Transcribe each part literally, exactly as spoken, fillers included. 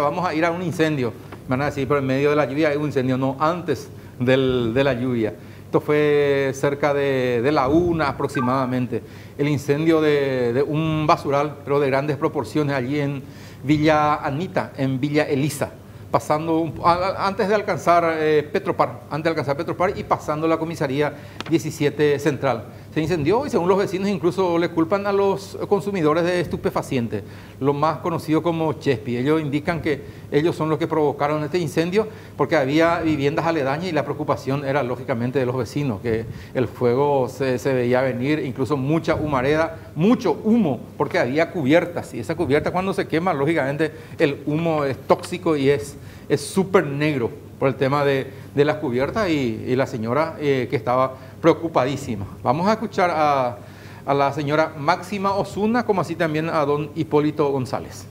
Vamos a ir a un incendio, me van a decir, pero en medio de la lluvia hay un incendio, no, antes del, de la lluvia. Esto fue cerca de, de la una aproximadamente, el incendio de, de un basural, pero de grandes proporciones, allí en Villa Anita, en Villa Elisa, pasando un, a, antes de alcanzar eh, Petropar, antes de alcanzar Petropar y pasando la Comisaría diecisiete Central. Se incendió y según los vecinos incluso le culpan a los consumidores de estupefacientes, lo más conocido como Chespi. Ellos indican que ellos son los que provocaron este incendio porque había viviendas aledañas y la preocupación era lógicamente de los vecinos, que el fuego se, se veía venir, incluso mucha humareda, mucho humo, porque había cubiertas y esa cubierta cuando se quema, lógicamente el humo es tóxico y es súper negro por el tema de, de las cubiertas y, y la señora eh, que estaba preocupadísima. Vamos a escuchar a, a la señora Máxima Osuna, como así también a don Hipólito González.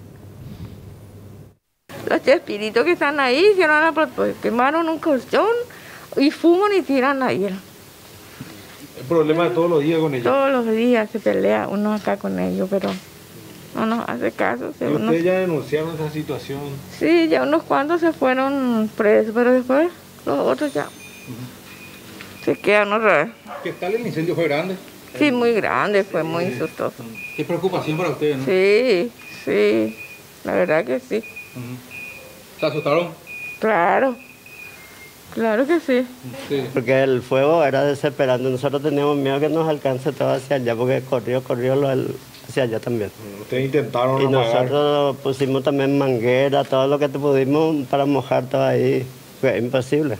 Los chespiritos que están ahí hicieron la, quemaron un colchón y fuman y tiran ayer. El problema de todos los días con ellos. Todos los días se pelea uno acá con ellos, pero no nos hace caso. ¿Y ustedes ya denunciaron esa situación? Sí, ya unos cuantos se fueron presos, pero después los otros ya uh-huh. se quedan otra vez. ¿Qué tal el incendio? ¿Fue grande? Sí, muy grande, fue sí. muy sustoso. Qué preocupación para ustedes, ¿no? Sí, sí, la verdad que sí. Uh-huh. ¿Se asustaron? Claro, claro que sí. sí. Porque el fuego era desesperante, nosotros teníamos miedo que nos alcance todo hacia allá, porque corrió, corrió lo del... hacia allá también. Ustedes intentaron y apagar. Nosotros pusimos también manguera, todo lo que pudimos para mojar todo ahí. Fue imposible,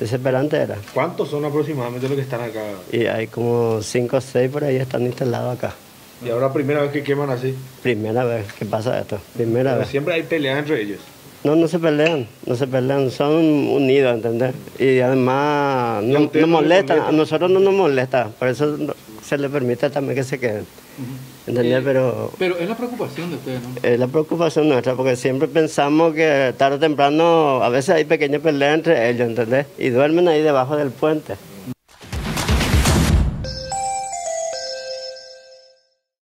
desesperante era. ¿Cuántos son aproximadamente los que están acá? Y hay como cinco o seis por ahí están instalados acá. ¿Y ahora primera vez que queman así? Primera vez que pasa esto, primera Pero vez. ¿Siempre hay peleas entre ellos? No, no se pelean, no se pelean, son unidos, ¿entendés? Y además no nos no molestan, a nosotros no nos molesta, por eso se les permite también que se queden. Uh-huh. ¿Entendés? Eh, pero, pero es la preocupación de ustedes, ¿no? Es la preocupación nuestra, porque siempre pensamos que tarde o temprano a veces hay pequeñas peleas entre ellos, ¿entendés? Y duermen ahí debajo del puente.